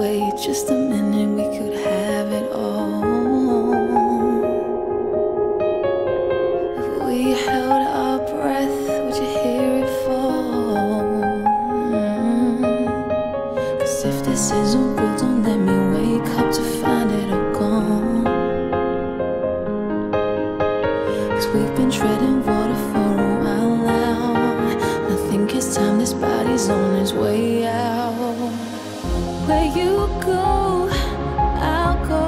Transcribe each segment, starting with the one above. wait just a minute, we could have it all. If we held our breath, would you hear it fall? Cause if this isn't real, don't let me wake up to find it all gone. Cause we've been treading water for a while now, and I think it's time this body's on its way out. Where you go, I'll go.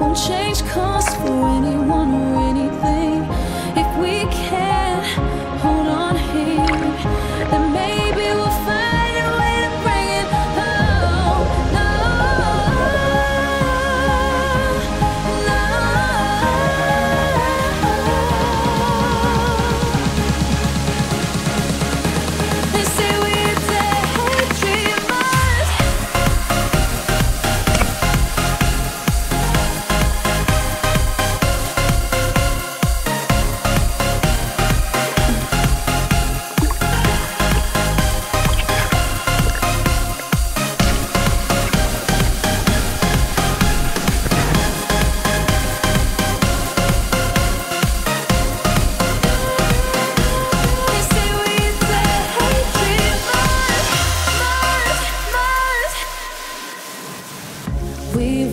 Won't change course for anyone or anything. If we can hold on here, then maybe we'll find a way to bring it home. No, no. They say we're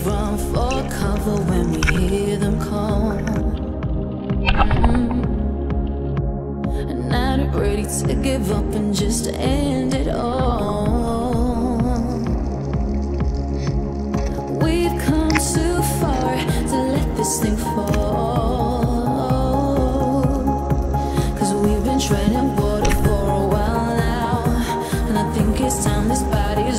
run for cover when we hear them call. And now they're ready to give up and just end it all. We've come too far to let this thing fall. Cause we've been treading water for a while now, and I think it's time this body